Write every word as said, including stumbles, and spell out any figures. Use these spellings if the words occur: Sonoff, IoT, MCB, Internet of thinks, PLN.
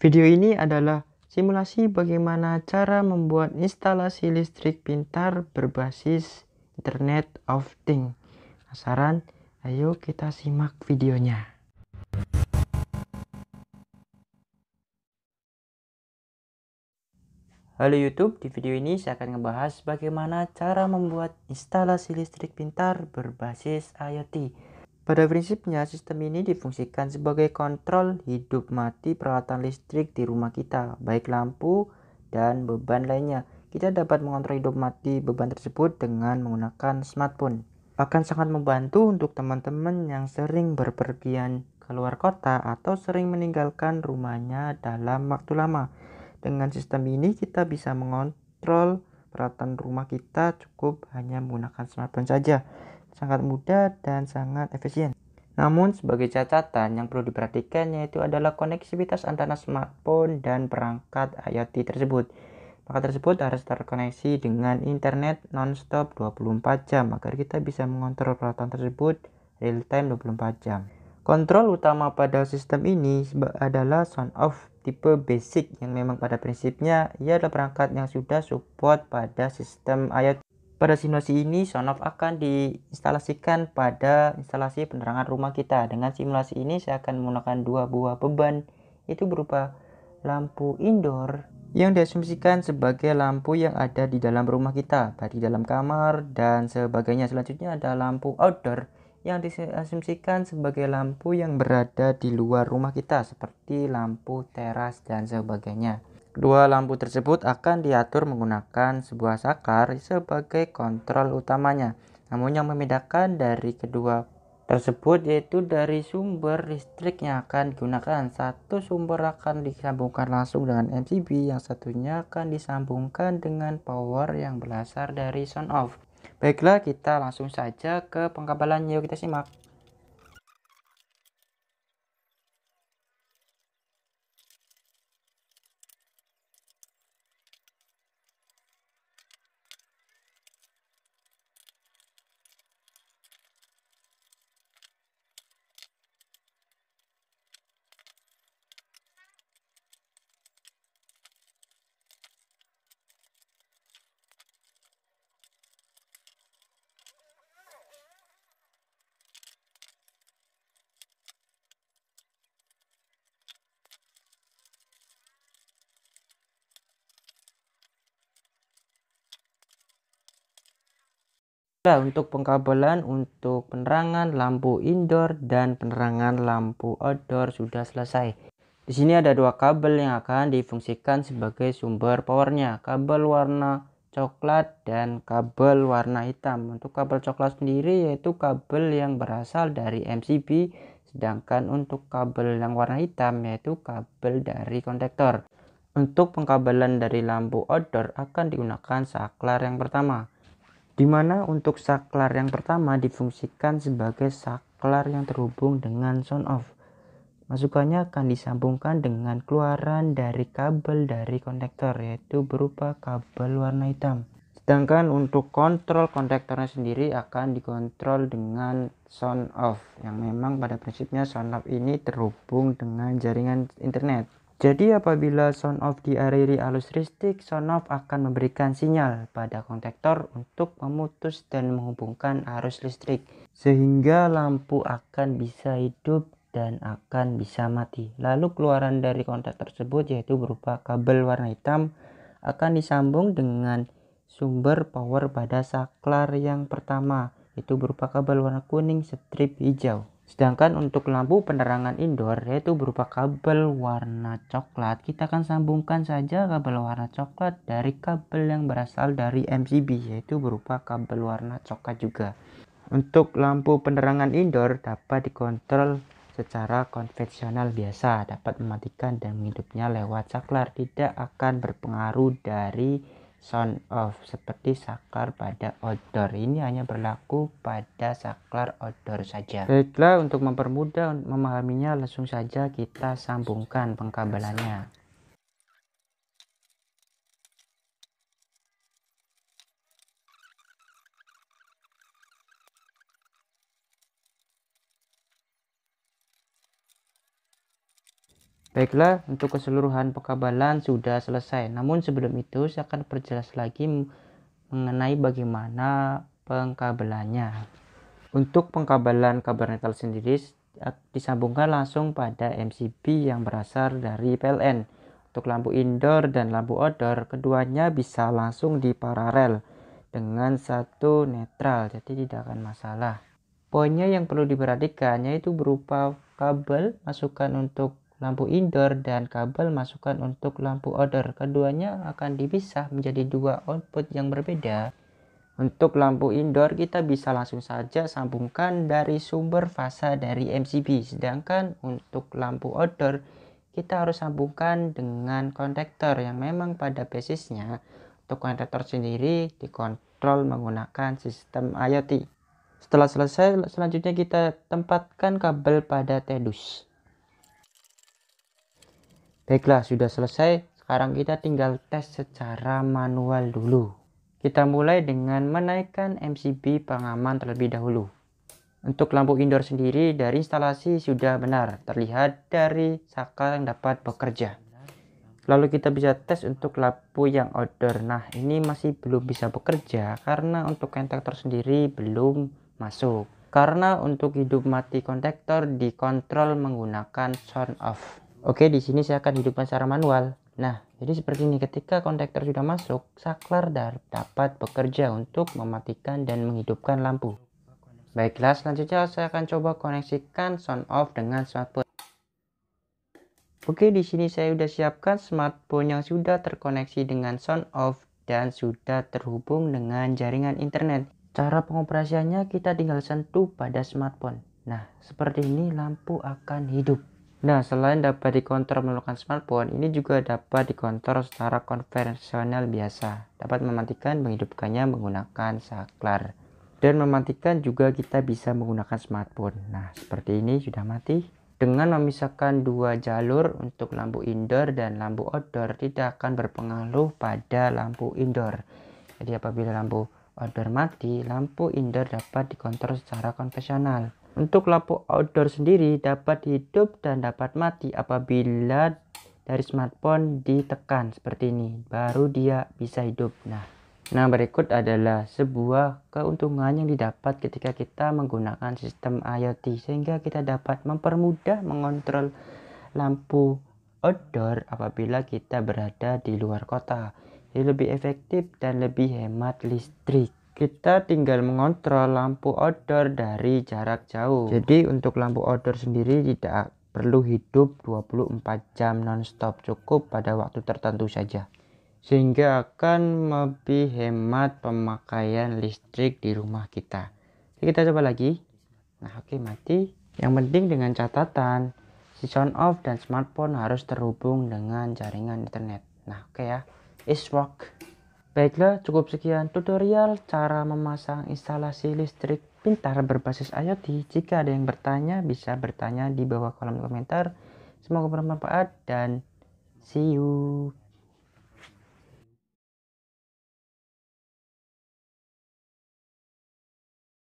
Video ini adalah simulasi bagaimana cara membuat instalasi listrik pintar berbasis Internet of Things. Penasaran? Ayo kita simak videonya. Halo YouTube, di video ini saya akan ngebahas bagaimana cara membuat instalasi listrik pintar berbasis I o T. Pada prinsipnya, sistem ini difungsikan sebagai kontrol hidup mati peralatan listrik di rumah kita, baik lampu dan beban lainnya. Kita dapat mengontrol hidup mati beban tersebut dengan menggunakan smartphone. Akan sangat membantu untuk teman-teman yang sering berpergian keluar kota atau sering meninggalkan rumahnya dalam waktu lama. Dengan sistem ini kita bisa mengontrol peralatan rumah kita cukup hanya menggunakan smartphone saja. Sangat mudah dan sangat efisien. Namun sebagai catatan yang perlu diperhatikan yaitu adalah konektivitas antara smartphone dan perangkat I o T tersebut. Perangkat tersebut harus terkoneksi dengan internet non-stop dua puluh empat jam agar kita bisa mengontrol peralatan tersebut real time dua puluh empat jam. Kontrol utama pada sistem ini adalah Sonoff tipe basic yang memang pada prinsipnya ia adalah perangkat yang sudah support pada sistem I o T. Pada simulasi ini Sonoff akan diinstalasikan pada instalasi penerangan rumah kita. Dengan simulasi ini saya akan menggunakan dua buah beban itu berupa lampu indoor yang diasumsikan sebagai lampu yang ada di dalam rumah kita, baik di dalam kamar dan sebagainya. Selanjutnya ada lampu outdoor yang diasumsikan sebagai lampu yang berada di luar rumah kita seperti lampu teras dan sebagainya. Kedua lampu tersebut akan diatur menggunakan sebuah saklar sebagai kontrol utamanya. Namun yang membedakan dari kedua tersebut yaitu dari sumber listrik yang akan digunakan. Satu sumber akan disambungkan langsung dengan M C B, yang satunya akan disambungkan dengan power yang berasal dari Sonoff. Baiklah, kita langsung saja ke pengkabelannya, yuk kita simak. Nah, untuk pengkabelan untuk penerangan lampu indoor dan penerangan lampu outdoor sudah selesai. Di sini ada dua kabel yang akan difungsikan sebagai sumber powernya, kabel warna coklat dan kabel warna hitam. Untuk kabel coklat sendiri yaitu kabel yang berasal dari M C B, sedangkan untuk kabel yang warna hitam yaitu kabel dari konektor. Untuk pengkabelan dari lampu outdoor akan digunakan saklar yang pertama, dimana untuk saklar yang pertama difungsikan sebagai saklar yang terhubung dengan Sonoff. Masukannya akan disambungkan dengan keluaran dari kabel dari konektor yaitu berupa kabel warna hitam. Sedangkan untuk kontrol konektornya sendiri akan dikontrol dengan Sonoff, yang memang pada prinsipnya Sonoff ini terhubung dengan jaringan internet. Jadi apabila Sonoff diariri arus listrik, Sonoff akan memberikan sinyal pada konektor untuk memutus dan menghubungkan arus listrik, sehingga lampu akan bisa hidup dan akan bisa mati. Lalu keluaran dari konektor tersebut yaitu berupa kabel warna hitam akan disambung dengan sumber power pada saklar yang pertama, itu berupa kabel warna kuning strip hijau. Sedangkan untuk lampu penerangan indoor yaitu berupa kabel warna coklat, kita akan sambungkan saja kabel warna coklat dari kabel yang berasal dari M C B yaitu berupa kabel warna coklat juga. Untuk lampu penerangan indoor dapat dikontrol secara konvensional biasa, dapat mematikan dan menghidupnya lewat saklar, tidak akan berpengaruh dari Sonoff seperti saklar pada outdoor. Ini hanya berlaku pada saklar outdoor saja. Baiklah, untuk mempermudah memahaminya langsung saja kita sambungkan pengkabelannya. Baiklah, untuk keseluruhan pekabalan sudah selesai. Namun sebelum itu saya akan perjelas lagi mengenai bagaimana pengkabelannya. Untuk pengkabelan kabel netral sendiri disambungkan langsung pada M C B yang berasal dari P L N. Untuk lampu indoor dan lampu outdoor keduanya bisa langsung diparalel dengan satu netral, jadi tidak akan masalah. Poinnya yang perlu diperhatikan yaitu berupa kabel masukan untuk lampu indoor dan kabel masukan untuk lampu outdoor. Keduanya akan dipisah menjadi dua output yang berbeda. Untuk lampu indoor kita bisa langsung saja sambungkan dari sumber fasa dari M C B, sedangkan untuk lampu outdoor kita harus sambungkan dengan konektor yang memang pada basisnya untuk konektor sendiri dikontrol menggunakan sistem I o T. Setelah selesai, selanjutnya kita tempatkan kabel pada tedus. Baiklah, sudah selesai. Sekarang kita tinggal tes secara manual dulu. Kita mulai dengan menaikkan M C B pengaman terlebih dahulu. Untuk lampu indoor sendiri dari instalasi sudah benar, terlihat dari saka yang dapat bekerja. Lalu kita bisa tes untuk lampu yang outdoor. Nah, ini masih belum bisa bekerja karena untuk konektor sendiri belum masuk. Karena untuk hidup mati konektor dikontrol menggunakan Sonoff. Oke, di sini saya akan hidupkan secara manual. Nah, jadi seperti ini, ketika konektor sudah masuk, saklar dapat bekerja untuk mematikan dan menghidupkan lampu. Baiklah, selanjutnya saya akan coba koneksikan Sonoff dengan smartphone. Oke, di sini saya sudah siapkan smartphone yang sudah terkoneksi dengan Sonoff dan sudah terhubung dengan jaringan internet. Cara pengoperasiannya kita tinggal sentuh pada smartphone. Nah, seperti ini lampu akan hidup. Nah, selain dapat dikontrol menggunakan smartphone, ini juga dapat dikontrol secara konvensional biasa. Dapat mematikan, menghidupkannya menggunakan saklar. Dan mematikan juga kita bisa menggunakan smartphone. Nah, seperti ini sudah mati. Dengan memisahkan dua jalur untuk lampu indoor dan lampu outdoor, tidak akan berpengaruh pada lampu indoor. Jadi apabila lampu outdoor mati, lampu indoor dapat dikontrol secara konvensional. Untuk lampu outdoor sendiri dapat hidup dan dapat mati apabila dari smartphone ditekan seperti ini, baru dia bisa hidup. Nah, nah berikut adalah sebuah keuntungan yang didapat ketika kita menggunakan sistem I o T, sehingga kita dapat mempermudah mengontrol lampu outdoor apabila kita berada di luar kota. Jadi lebih efektif dan lebih hemat listrik. Kita tinggal mengontrol lampu outdoor dari jarak jauh. Jadi untuk lampu outdoor sendiri tidak perlu hidup dua puluh empat jam non-stop, cukup pada waktu tertentu saja. Sehingga akan lebih hemat pemakaian listrik di rumah kita. Jadi kita coba lagi. Nah, oke, mati. Yang penting dengan catatan si Sonoff dan smartphone harus terhubung dengan jaringan internet. Nah, oke ya. It's work. Baiklah, cukup sekian tutorial cara memasang instalasi listrik pintar berbasis I o T. Jika ada yang bertanya, bisa bertanya di bawah kolom komentar. Semoga bermanfaat dan see you.